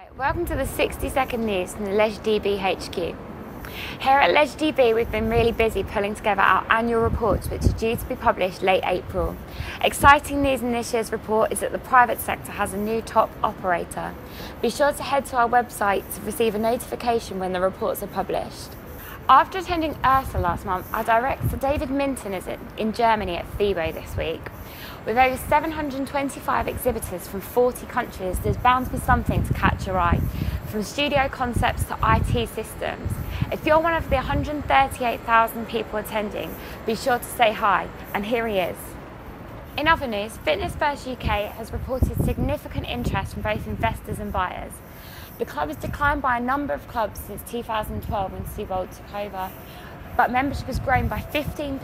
Hi, welcome to the 60-second news from the LeisureDB HQ. Here at LeisureDB we've been really busy pulling together our annual reports, which are due to be published late April. Exciting news in this year's report is that the private sector has a new top operator. Be sure to head to our website to receive a notification when the reports are published. After attending IRHSA last month, our director David Minton is in Germany at FIBO this week. With over 725 exhibitors from 40 countries, there's bound to be something to catch your eye, from studio concepts to IT systems. If you're one of the 138,000 people attending, be sure to say hi, and here he is. In other news, Fitness First UK has reported significant interest from both investors and buyers. The club has declined by a number of clubs since 2012 when Seibold took over, but membership has grown by 15%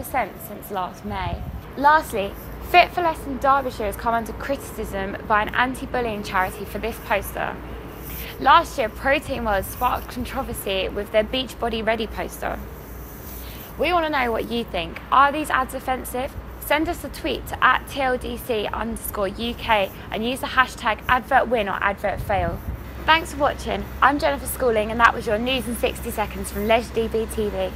since last May. Lastly, Fit4Less in Derbyshire has come under criticism by an anti-bullying charity for this poster. Last year, Protein World sparked controversy with their Beachbody Ready poster. We want to know what you think. Are these ads offensive? Send us a tweet to @TLDC_UK and use the hashtag #AdvertWin or #AdvertFail. Thanks for watching. I'm Jennifer Schooling and that was your News in 60 Seconds from LeisureDB TV.